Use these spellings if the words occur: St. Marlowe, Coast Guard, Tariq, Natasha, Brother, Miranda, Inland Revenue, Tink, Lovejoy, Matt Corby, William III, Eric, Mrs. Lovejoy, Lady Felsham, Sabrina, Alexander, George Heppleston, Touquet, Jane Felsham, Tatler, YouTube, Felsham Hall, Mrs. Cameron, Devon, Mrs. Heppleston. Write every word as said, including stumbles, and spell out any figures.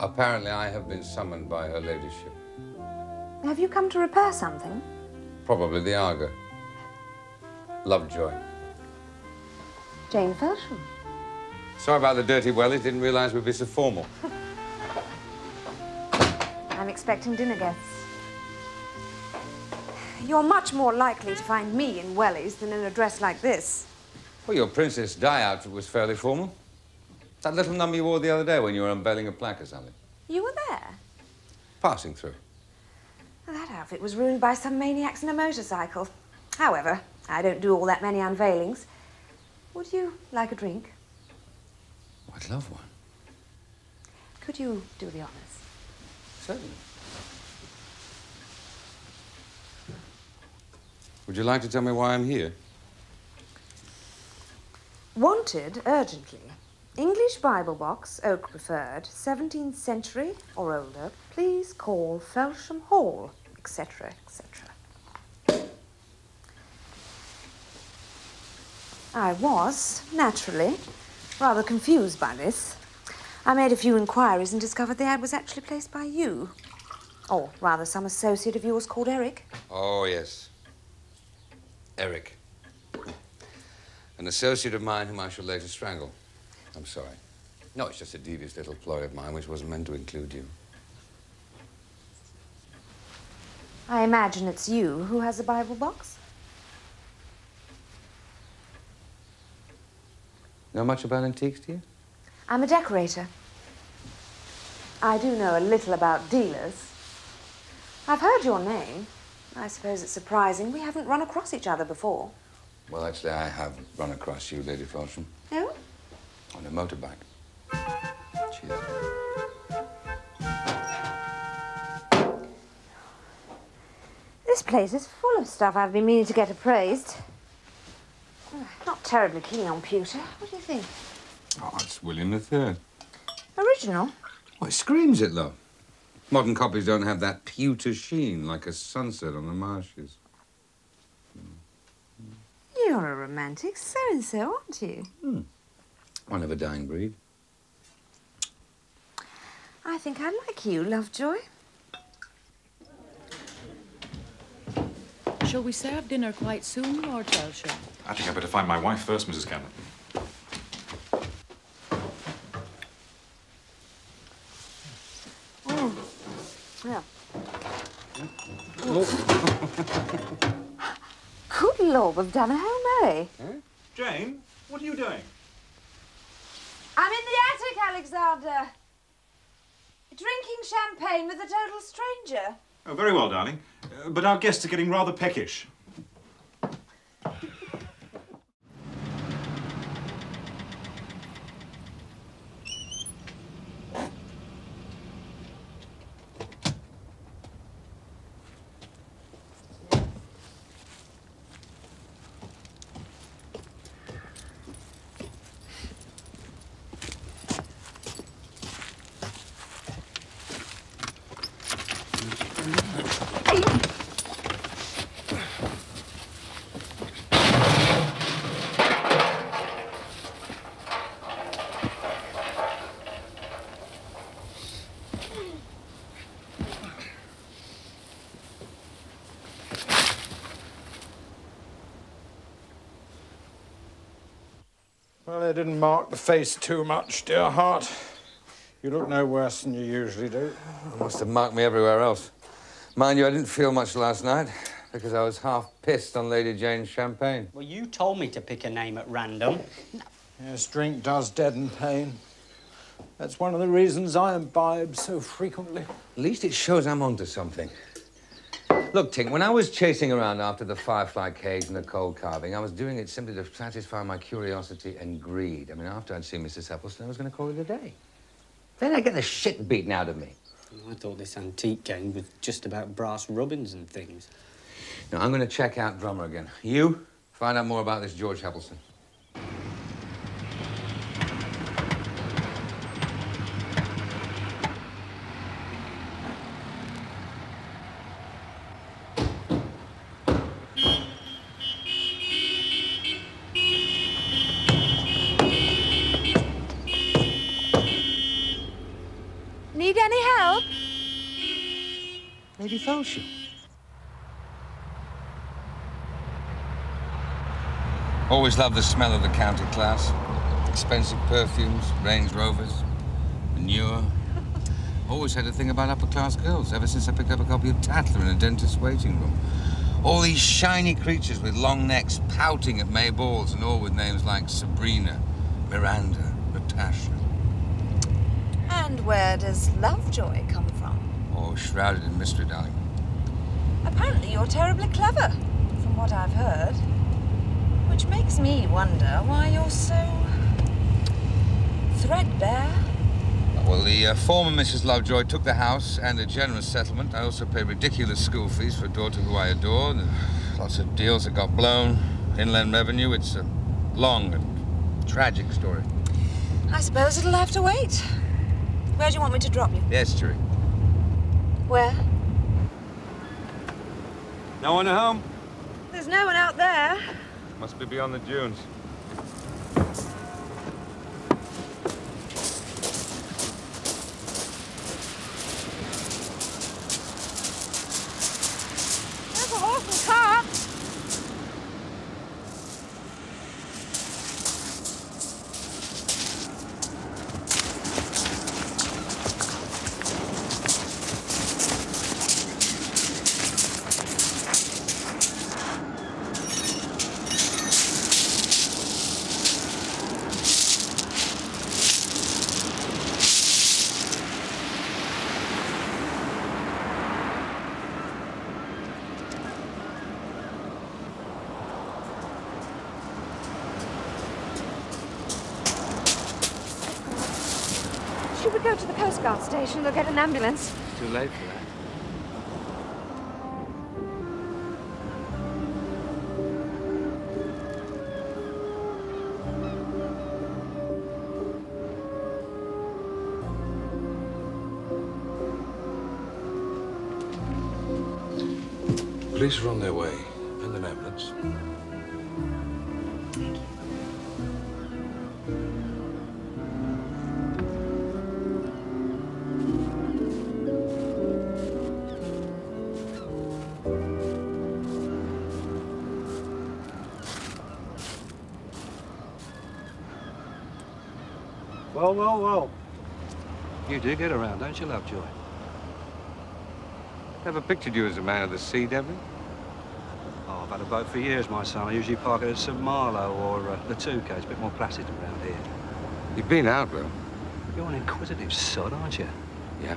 Apparently I have been summoned by her ladyship. Have you come to repair something? Probably the Argo. Lovejoy. Jane Felsham. Sorry about the dirty wellies. Didn't realise we'd be so formal. I'm expecting dinner guests. You're much more likely to find me in wellies than in a dress like this. Well, your Princess Di outfit was fairly formal. That little number you wore the other day when you were unveiling a plaque or something. You were there? Passing through. Well, that outfit was ruined by some maniacs in a motorcycle. However, I don't do all that many unveilings. Would you like a drink? Oh, I'd love one. Could you do the honours? Certainly. Would you like to tell me why I'm here? Wanted urgently. English Bible box, oak preferred, seventeenth century or older. Please call Felsham Hall, et cetera, et cetera. I was, naturally, rather confused by this. I made a few inquiries and discovered the ad was actually placed by you. Or rather, some associate of yours called Eric. Oh, yes. Eric, an associate of mine whom I shall later strangle. I'm sorry. No, it's just a devious little ploy of mine which wasn't meant to include you. I imagine it's you who has a Bible box. Know much about antiques, do you? I'm a decorator. I do know a little about dealers. I've heard your name. I suppose it's surprising we haven't run across each other before. Well, actually, I have run across you, Lady Felsham. Oh? On a motorbike. Cheers. This place is full of stuff I've been meaning to get appraised. Not terribly keen on pewter. What do you think? Oh, it's William the third. Original? Well, it screams it, love. Modern copies don't have that pewter sheen like a sunset on the marshes. You're a romantic so-and-so, aren't you? Hmm. One of a dying breed. I think I like you, Lovejoy. Shall we serve dinner quite soon, Lord Felsham? I think I'd better find my wife first, Missus Cameron. Yeah. Oh. Good Lord, we've done a Hail Mary. Huh? Jane, what are you doing? I'm in the attic, Alexander. Drinking champagne with a total stranger. Oh, very well, darling. Uh, but our guests are getting rather peckish. Well, I didn't mark the face too much, dear heart. You look no worse than you usually do. I must have marked me everywhere else. Mind you, I didn't feel much last night because I was half pissed on Lady Jane's champagne. Well, you told me to pick a name at random. No. Yes, drink does deaden pain. That's one of the reasons I imbibe so frequently. At least it shows I'm onto something. Look, Tink, when I was chasing around after the firefly cage and the cold carving, I was doing it simply to satisfy my curiosity and greed. I mean, after I'd seen Missus Heppleston, I was going to call it a day. Then I get the shit beaten out of me. I thought this antique game was just about brass robins and things. Now, I'm going to check out Drummer again. You, find out more about this George Heppleston. Need any help? Lady Felsham. Always loved the smell of the county class. Expensive perfumes, Range Rovers, manure. Always had a thing about upper-class girls, ever since I picked up a copy of Tatler in a dentist's waiting room. All these shiny creatures with long necks pouting at May balls, and all with names like Sabrina, Miranda, Natasha. And where does Lovejoy come from? Oh, shrouded in mystery, darling. Apparently you're terribly clever, from what I've heard. Which makes me wonder why you're so threadbare. Well, the uh, former Missus Lovejoy took the house and a generous settlement. I also pay ridiculous school fees for a daughter who I adore. There's lots of deals that got blown. Inland Revenue, it's a long and tragic story. I suppose it'll have to wait. Where do you want me to drop you? Yes, Tariq. Where? No one at home? There's no one out there. Must be beyond the dunes. Go to the Coast Guard station, they'll get an ambulance. It's too late for that. Police are on their way, and an ambulance. Well, well, well. You do get around, don't you, Lovejoy? Never pictured you as a man of the sea, Devon. Oh, I've had a boat for years, my son. I usually park it at Saint Marlowe or uh, the Touquet. It's a bit more placid around here. You've been out, Will. You're an inquisitive sod, aren't you? Yeah.